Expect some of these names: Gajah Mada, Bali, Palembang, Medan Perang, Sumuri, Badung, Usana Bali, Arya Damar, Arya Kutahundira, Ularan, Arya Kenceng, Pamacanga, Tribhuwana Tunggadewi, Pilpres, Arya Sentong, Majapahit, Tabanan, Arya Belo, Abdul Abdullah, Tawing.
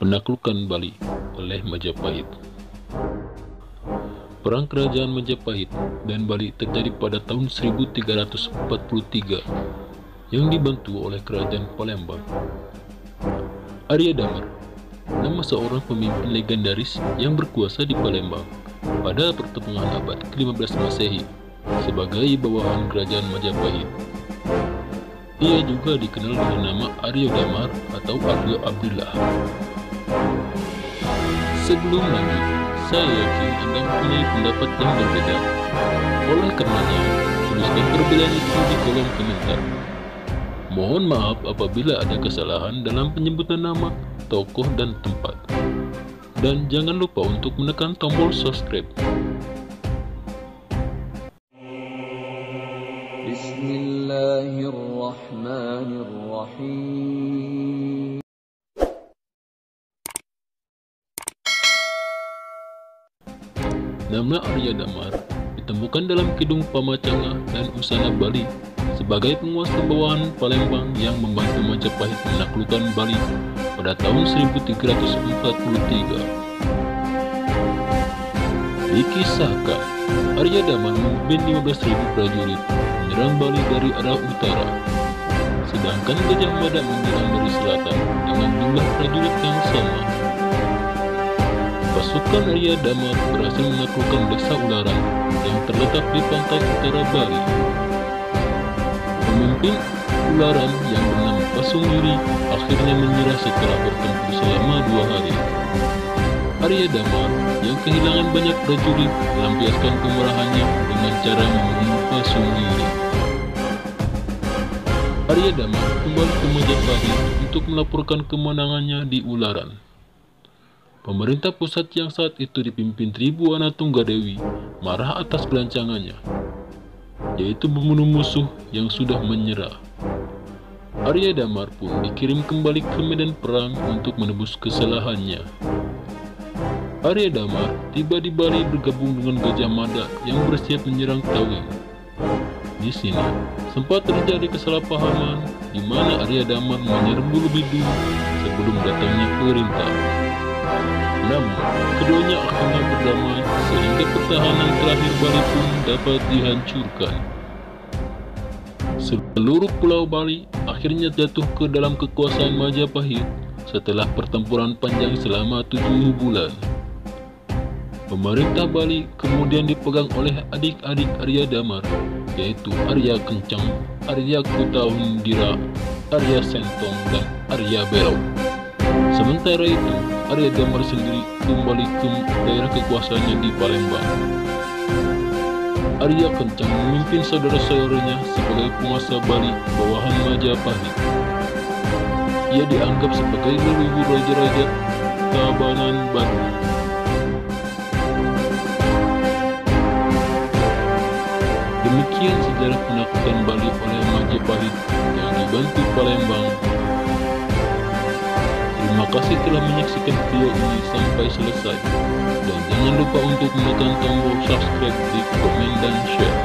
penaklukan Bali oleh Majapahit. Perang Kerajaan Majapahit dan Bali terjadi pada tahun 1343 yang dibantu oleh Kerajaan Palembang. Arya Damar, nama seorang pemimpin legendaris yang berkuasa di Palembang pada pertengahan abad ke-15 Masehi sebagai bawahan Kerajaan Majapahit. Ia juga dikenal dengan nama Arya Damar atau Abdul Abdullah. Sebelum lanjut, saya yakin Anda mempunyai pendapat yang berbeda. Oleh karenanya, tuliskan perbedaan itu di kolom komentar. Mohon maaf apabila ada kesalahan dalam penyebutan nama, tokoh, dan tempat. Dan jangan lupa untuk menekan tombol subscribe. Bismillahirrahmanirrahim. Nama Arya Damar ditemukan dalam Kidung Pamacanga dan Usana Bali sebagai penguasa bawahan Palembang yang membantu Majapahit menaklukkan Bali pada tahun 1343. Dikisahkan, Arya Damar memimpin 15.000 prajurit menyerang Bali dari arah utara, sedangkan Gajah Mada menyerang dari selatan dengan jumlah prajurit yang sama. Pasukan Arya Damar berhasil menaklukkan desa Ularan yang terletak di pantai utara Bali. Pemimpin Ularan yang bernama Sumuri akhirnya menyerah setelah bertempur selama 2 hari. Arya Damar yang kehilangan banyak prajurit melampiaskan kemarahannya dengan cara membunuh Sumuri. Arya Damar kembali ke Majapahit untuk melaporkan kemenangannya di Ularan. Pemerintah pusat yang saat itu dipimpin Tribhuwana Tunggadewi marah atas pelancangannya, yaitu membunuh musuh yang sudah menyerah. Arya Damar pun dikirim kembali ke Medan Perang untuk menebus kesalahannya. Arya Damar tiba di Bali bergabung dengan Gajah Mada yang bersiap menyerang Tawing. Di sini sempat terjadi kesalahpahaman di mana Arya Damar menyerbu lebih dulu sebelum datangnya perintah. Namun, keduanya akhirnya berdamai sehingga pertahanan terakhir Bali pun dapat dihancurkan. Seluruh pulau Bali akhirnya jatuh ke dalam kekuasaan Majapahit setelah pertempuran panjang selama 7 bulan. Pemerintah Bali kemudian dipegang oleh adik-adik Arya Damar, yaitu Arya Kenceng, Arya Kutahundira, Arya Sentong, dan Arya Belo. Sementara itu, Arya Damar sendiri kembali ke daerah kekuasaannya di Palembang. Arya Kenceng memimpin saudara-saudaranya sebagai penguasa Bali bawahan Majapahit. Ia dianggap sebagai leluhur raja-raja Tabanan Badung. Demikian sejarah penaklukan Bali oleh Majapahit yang dibantu Palembang. Terima kasih telah menyaksikan video ini sampai selesai. Dan jangan lupa untuk menekan tombol subscribe, like, komen, dan share.